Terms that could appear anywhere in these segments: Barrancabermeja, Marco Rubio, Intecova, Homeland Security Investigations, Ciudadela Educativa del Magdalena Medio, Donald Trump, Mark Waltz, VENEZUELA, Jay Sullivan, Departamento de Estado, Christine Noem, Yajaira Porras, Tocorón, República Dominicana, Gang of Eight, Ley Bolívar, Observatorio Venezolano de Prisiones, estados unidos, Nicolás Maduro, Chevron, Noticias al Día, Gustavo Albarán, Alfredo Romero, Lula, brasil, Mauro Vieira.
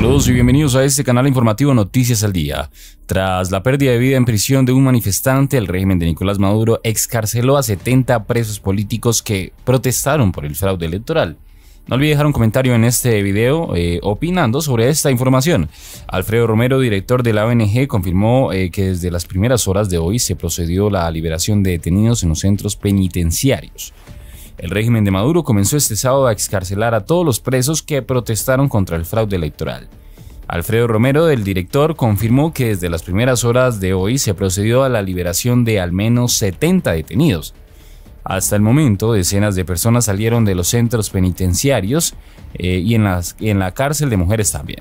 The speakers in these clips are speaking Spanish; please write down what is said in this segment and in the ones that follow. Saludos y bienvenidos a este canal informativo Noticias al Día. Tras la pérdida de vida en prisión de un manifestante, el régimen de Nicolás Maduro excarceló a 70 presos políticos que protestaron por el fraude electoral. No olvide dejar un comentario en este video opinando sobre esta información. Alfredo Romero, director de la ONG, confirmó que desde las primeras horas de hoy se procedió a la liberación de detenidos en los centros penitenciarios. El régimen de Maduro comenzó este sábado a excarcelar a todos los presos que protestaron contra el fraude electoral. Alfredo Romero, el director, confirmó que desde las primeras horas de hoy se procedió a la liberación de al menos 70 detenidos. Hasta el momento, decenas de personas salieron de los centros penitenciarios y en la cárcel de mujeres también.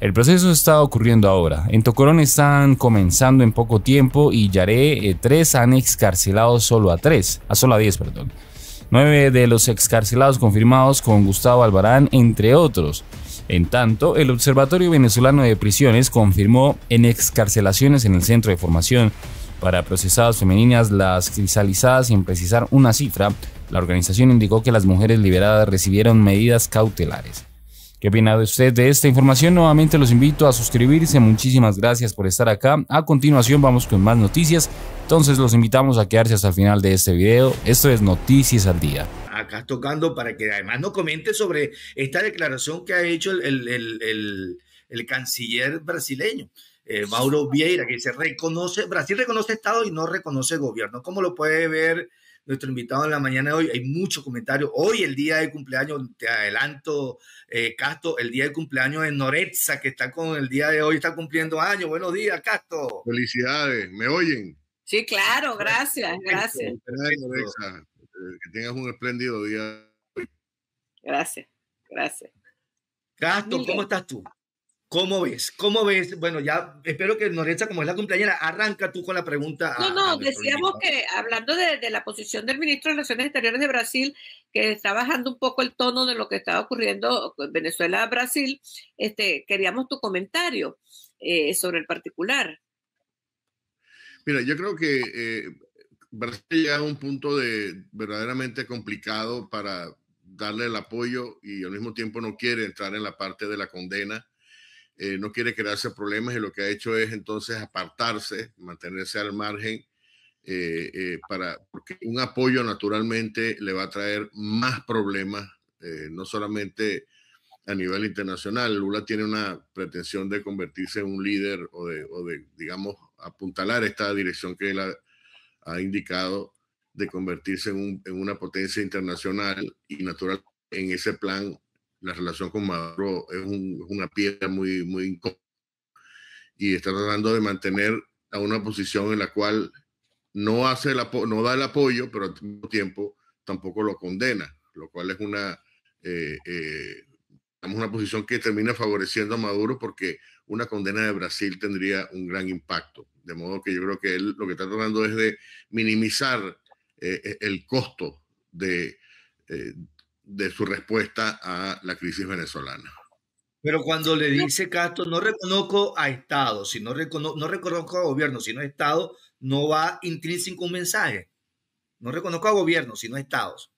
El proceso está ocurriendo ahora. En Tocorón están comenzando en poco tiempo y Yaré 3 han excarcelado a 10. 9 de los excarcelados confirmados con Gustavo Albarán, entre otros. En tanto, el Observatorio Venezolano de Prisiones confirmó en excarcelaciones en el Centro de Formación para Procesadas Femeninas, las cristalizadas sin precisar una cifra. La organización indicó que las mujeres liberadas recibieron medidas cautelares. ¿Qué opina usted de esta información? Nuevamente los invito a suscribirse. Muchísimas gracias por estar acá. A continuación vamos con más noticias. Entonces los invitamos a quedarse hasta el final de este video. Esto es Noticias al Día. Acá tocando para que además nos comente sobre esta declaración que ha hecho el canciller brasileño, Mauro Vieira, que dice, Brasil reconoce Estado y no reconoce gobierno. ¿Cómo lo puede ver nuestro invitado en la mañana de hoy? Hay muchos comentarios. Hoy el día de cumpleaños, te adelanto, Casto, el día de cumpleaños de Noretza, que está con el día de hoy, está cumpliendo años. Buenos días, Casto. Felicidades, ¿me oyen? Sí, claro, gracias, gracias. Perfecto. Noretza, que tengas un espléndido día. Gracias, gracias. Casto, ¿cómo estás tú? ¿Cómo ves? ¿Cómo ves? Bueno, ya espero que Noretza, como es la cumpleañera, arranca tú con la pregunta. No, decíamos que, hablando de la posición del ministro de Relaciones Exteriores de Brasil, que está bajando un poco el tono de lo que estaba ocurriendo en Venezuela-Brasil, queríamos tu comentario sobre el particular. Mira, yo creo que Brasil ha llegado a un punto verdaderamente complicado para darle el apoyo y al mismo tiempo no quiere entrar en la parte de la condena. No quiere crearse problemas y lo que ha hecho es entonces apartarse, mantenerse al margen, porque un apoyo naturalmente le va a traer más problemas, no solamente a nivel internacional. Lula tiene una pretensión de convertirse en un líder o de digamos, apuntalar esta dirección que él ha indicado de convertirse en una potencia internacional y natural en ese plan. La relación con Maduro es una piedra muy, muy incómoda y está tratando de mantener a una posición en la cual no da el apoyo, pero al mismo tiempo tampoco lo condena, lo cual es una posición que termina favoreciendo a Maduro porque una condena de Brasil tendría un gran impacto. De modo que yo creo que él lo que está tratando es de minimizar el costo de su respuesta a la crisis venezolana. Pero cuando le dice Castro, no reconozco a Estado, no reconozco a gobierno, sino a Estado, no va intrínseco un mensaje. No reconozco a gobierno, sino a Estados.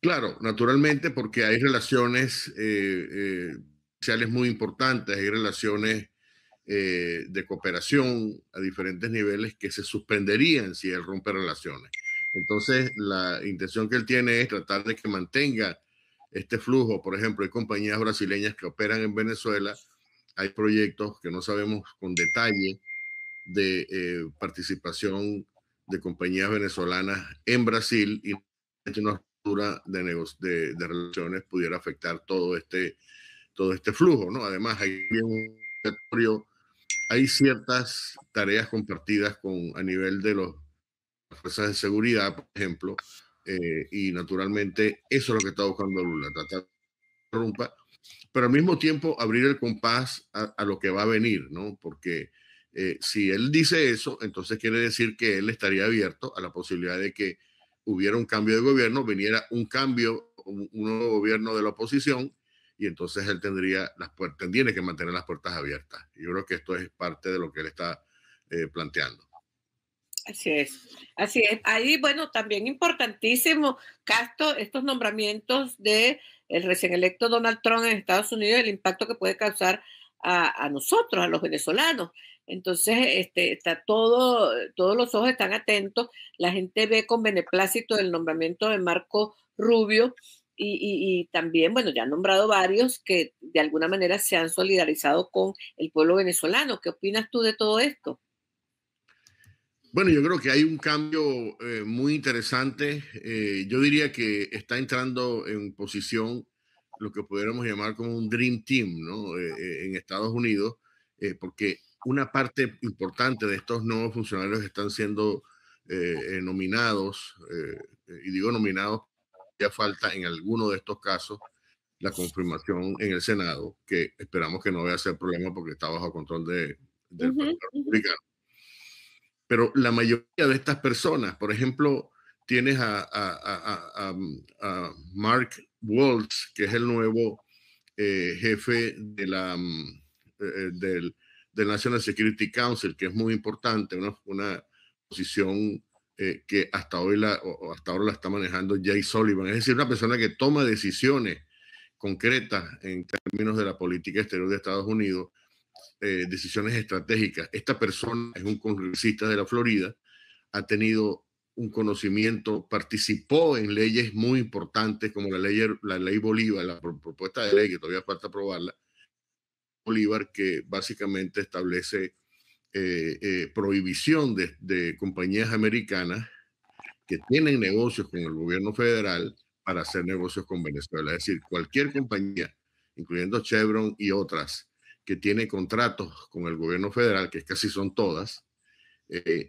Claro, naturalmente, porque hay relaciones sociales muy importantes, hay relaciones de cooperación a diferentes niveles que se suspenderían si él rompe relaciones. Entonces, la intención que él tiene es tratar de que mantenga este flujo. Por ejemplo, hay compañías brasileñas que operan en Venezuela. Hay proyectos que no sabemos con detalle de participación de compañías venezolanas en Brasil y una estructura de relaciones pudiera afectar todo este flujo, ¿no? Además, hay ciertas tareas compartidas a nivel de los fuerzas de seguridad, por ejemplo, y naturalmente eso es lo que está buscando Lula, tratar de romper, pero al mismo tiempo abrir el compás a lo que va a venir, ¿no? Porque si él dice eso, entonces quiere decir que él estaría abierto a la posibilidad de que hubiera un cambio de gobierno, viniera un cambio, un nuevo gobierno de la oposición, y entonces él tiene que mantener las puertas abiertas. Yo creo que esto es parte de lo que él está planteando. Así es, así es. Ahí, bueno, también importantísimo, Castro, estos nombramientos de el recién electo Donald Trump en Estados Unidos, el impacto que puede causar a nosotros, a los venezolanos. Entonces, está todos los ojos están atentos. La gente ve con beneplácito el nombramiento de Marco Rubio y también, bueno, ya han nombrado varios que de alguna manera se han solidarizado con el pueblo venezolano. ¿Qué opinas tú de todo esto? Bueno, yo creo que hay un cambio muy interesante. Yo diría que está entrando en posición lo que pudiéramos llamar como un Dream Team, ¿no? En Estados Unidos, porque una parte importante de estos nuevos funcionarios que están siendo nominados, y digo nominados, ya falta en alguno de estos casos la confirmación en el Senado, que esperamos que no vaya a ser problema porque está bajo control del Partido Republicano. Pero la mayoría de estas personas, por ejemplo, tienes a Mark Waltz, que es el nuevo jefe de del National Security Council, que es muy importante, una posición que hasta ahora la está manejando Jay Sullivan. Es decir, una persona que toma decisiones concretas en términos de la política exterior de Estados Unidos, decisiones estratégicas. Esta persona es un congresista de la Florida, ha tenido un conocimiento, participó en leyes muy importantes como la ley Bolívar, la propuesta de ley que todavía falta aprobarla, Bolívar, que básicamente establece prohibición de compañías americanas que tienen negocios con el gobierno federal para hacer negocios con Venezuela. Es decir, cualquier compañía, incluyendo Chevron y otras, que tiene contratos con el gobierno federal, que casi son todas,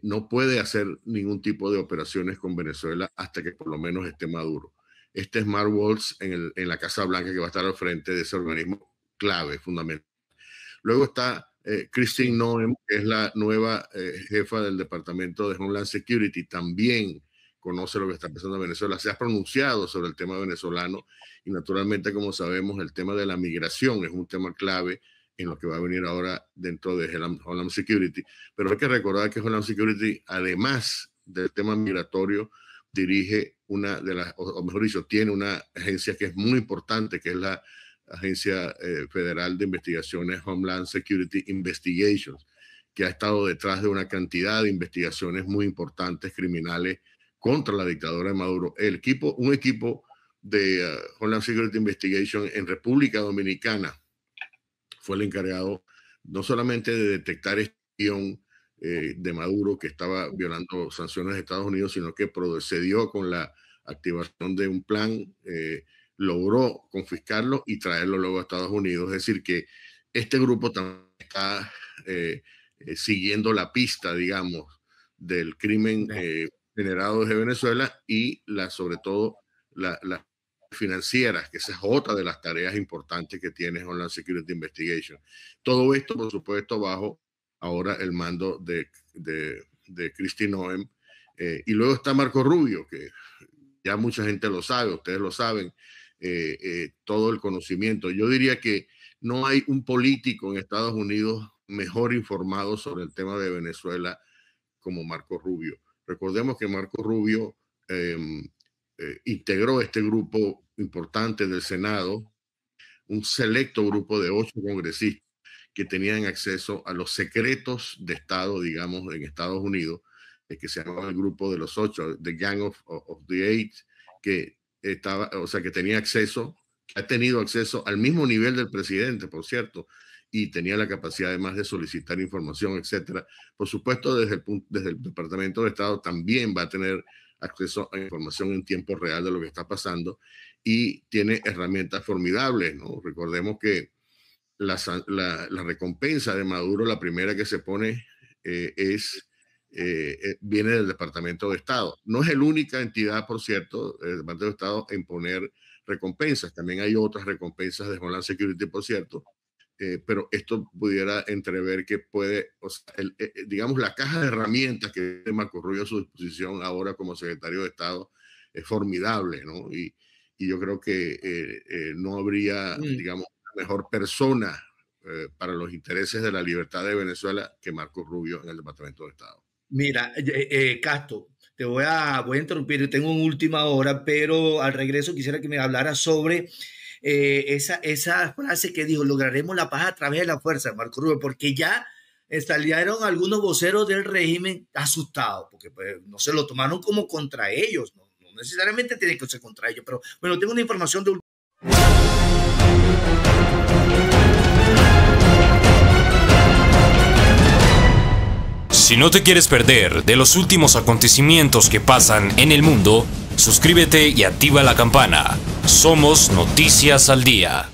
no puede hacer ningún tipo de operaciones con Venezuela hasta que por lo menos esté Maduro. Este es Mark Waltz en la Casa Blanca, que va a estar al frente de ese organismo clave, fundamental. Luego está Christine Noem, que es la nueva jefa del Departamento de Homeland Security, también conoce lo que está pasando en Venezuela, se ha pronunciado sobre el tema venezolano y naturalmente, como sabemos, el tema de la migración es un tema clave en lo que va a venir ahora dentro de Homeland Security. Pero hay que recordar que Homeland Security, además del tema migratorio, dirige tiene una agencia que es muy importante, que es la Agencia Federal de Investigaciones, Homeland Security Investigations, que ha estado detrás de una cantidad de investigaciones muy importantes criminales contra la dictadura de Maduro. Un equipo de Homeland Security Investigations en República Dominicana fue el encargado no solamente de detectar este guión de Maduro que estaba violando sanciones de Estados Unidos, sino que procedió con la activación de un plan, logró confiscarlo y traerlo luego a Estados Unidos. Es decir, que este grupo también está siguiendo la pista, digamos, del crimen generado desde Venezuela y sobre todo las financieras, que esa es otra de las tareas importantes que tiene Homeland Security Investigation. Todo esto, por supuesto, bajo ahora el mando de Christine Noem. Y luego está Marco Rubio, que ya mucha gente lo sabe, ustedes lo saben, todo el conocimiento. Yo diría que no hay un político en Estados Unidos mejor informado sobre el tema de Venezuela como Marco Rubio. Recordemos que Marco Rubio integró este grupo importante del Senado, un selecto grupo de 8 congresistas que tenían acceso a los secretos de Estado, digamos, en Estados Unidos, que se llamaba el grupo de los 8, the Gang of the Eight, que estaba, o sea, que tenía acceso, ha tenido acceso al mismo nivel del presidente, por cierto, y tenía la capacidad además de solicitar información, etcétera. Por supuesto, desde el Departamento de Estado también va a tener acceso a información en tiempo real de lo que está pasando y tiene herramientas formidables, ¿no? Recordemos que la recompensa de Maduro, la primera que se pone viene del Departamento de Estado. No es la única entidad, por cierto, el Departamento de Estado en poner recompensas. También hay otras recompensas de Homeland Security, por cierto, pero esto pudiera entrever que puede, o sea, digamos, la caja de herramientas que tiene Marco Rubio a su disposición ahora como secretario de Estado es formidable, ¿no? Y yo creo que no habría, digamos, mejor persona para los intereses de la libertad de Venezuela que Marco Rubio en el Departamento de Estado. Mira, Castro, te voy a interrumpir, tengo una última hora, pero al regreso quisiera que me hablara sobre esa frase que dijo, lograremos la paz a través de la fuerza, Marco Rubio, porque ya salieron algunos voceros del régimen asustados, porque pues, no se lo tomaron como contra ellos, no necesariamente tiene que ser contra ellos, pero bueno, tengo una información de Si no te quieres perder de los últimos acontecimientos que pasan en el mundo, suscríbete y activa la campana. Somos Noticias al Día.